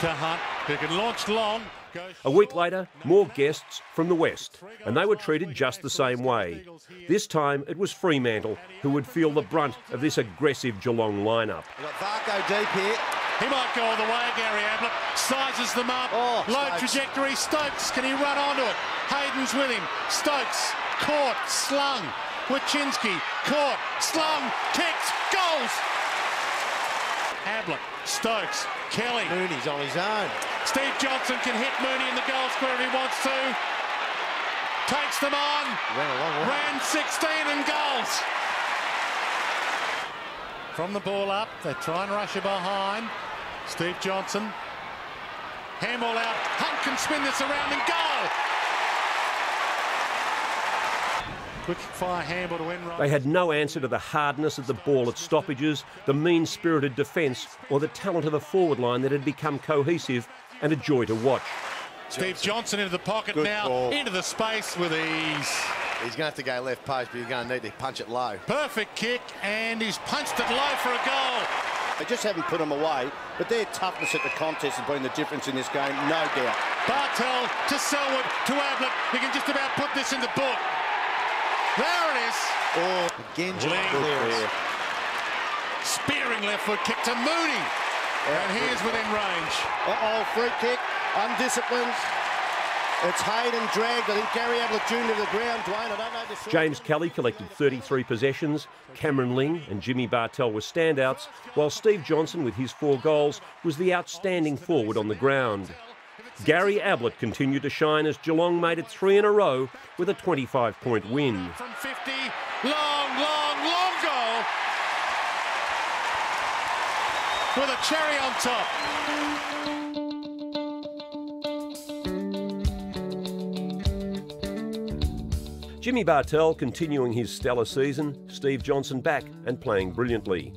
to Hunt, who can launch long. A week later, more guests from the West, and they were treated just the same way. This time, it was Fremantle who would feel the brunt of this aggressive Geelong lineup. We've got Varko deep here. He might go all the way, Gary Ablett. Sizes them up. Oh, low trajectory. Stokes, can he run onto it? Hayden's with him. Stokes, caught, slung. Wojcinski, caught, slung, kicks, goals! Ablett, Stokes, Kelly. Mooney's on his own. Steve Johnson can hit Mooney in the goal square if he wants to. Takes them on. Ran 16 and goals. From the ball up, they try and rush her behind. Steve Johnson. Handball out. Hunt can spin this around and goal. Quick fire handball to Enright. They had no answer to the hardness of the ball at stoppages, the mean-spirited defence, or the talent of a forward line that had become cohesive and a joy to watch. Steve Johnson into the pocket. Good now, ball. Into the space with ease. He's going to have to go left post, but he's going to need to punch it low. Perfect kick, and he's punched it low for a goal. They just haven't put him away, but their toughness at the contest has been the difference in this game, no doubt. Bartel to Selwood to Ablett. He can just about put this in the book. There it is. Oh, Gengi. Spearing left foot kick to Mooney. And he is within range. Uh-oh, free kick. Undisciplined. It's Hayden dragged. I think Gary Ablett Jr. to the ground. Dwayne, I don't know the... James Kelly collected 33 possessions. Cameron Ling and Jimmy Bartel were standouts, while Steve Johnson, with his 4 goals, was the outstanding forward on the ground. Gary Ablett continued to shine as Geelong made it 3 in a row with a 25-point win. From 50, long goal. With a cherry on top. Jimmy Bartel continuing his stellar season, Steve Johnson back and playing brilliantly.